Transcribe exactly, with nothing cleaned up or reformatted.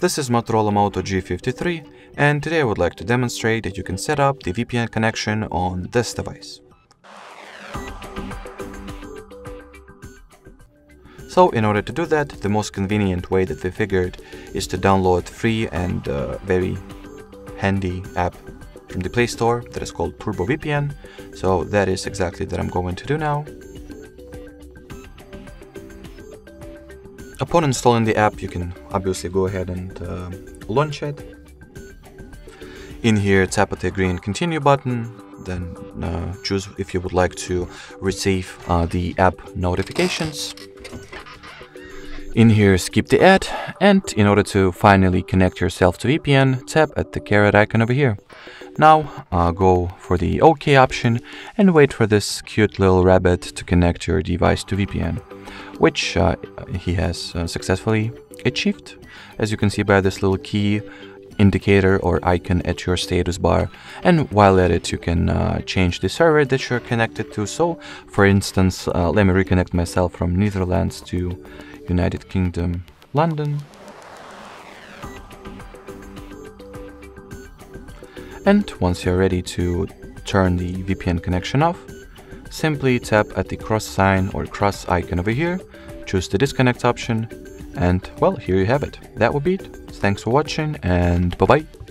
This is Motorola Moto G fifty-three, and today I would like to demonstrate that you can set up the V P N connection on this device. So in order to do that, the most convenient way that we figured is to download free and uh, very handy app from the Play Store that is called Turbo V P N. So that is exactly what I'm going to do now. Upon installing the app, you can obviously go ahead and uh, launch it. In here, tap at the agree and continue button, then uh, choose if you would like to receive uh, the app notifications. In here, skip the ad, and in order to finally connect yourself to V P N, tap at the carrot icon over here. Now uh, go for the OK option and wait for this cute little rabbit to connect your device to V P N, which uh, he has uh, successfully achieved, as you can see by this little key indicator or icon at your status bar. And while at it, you can uh, change the server that you're connected to. So for instance, uh, let me reconnect myself from Netherlands to United Kingdom, London. And once you're ready to turn the V P N connection off, simply tap at the cross sign or cross icon over here, choose the disconnect option, and well, here you have it. That would be it. Thanks for watching, and bye-bye.